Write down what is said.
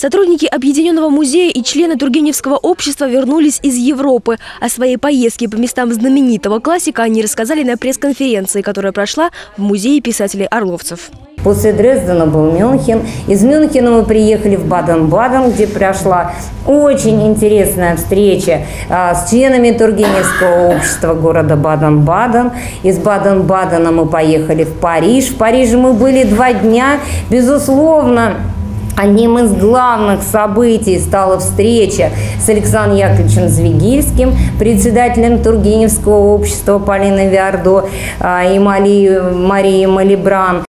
Сотрудники Объединенного музея и члены Тургеневского общества вернулись из Европы. О своей поездке по местам знаменитого классика они рассказали на пресс-конференции, которая прошла в музее писателей Орловцев. После Дрездена был Мюнхен. Из Мюнхена мы приехали в Баден-Баден, где прошла очень интересная встреча с членами Тургеневского общества города Баден-Баден. Из Баден-Бадена мы поехали в Париж. В Париже мы были 2 дня. Безусловно, одним из главных событий стала встреча с Александром Яковлевичем Звегильским, председателем Тургеневского общества Полины Виардо и Марией Малибран.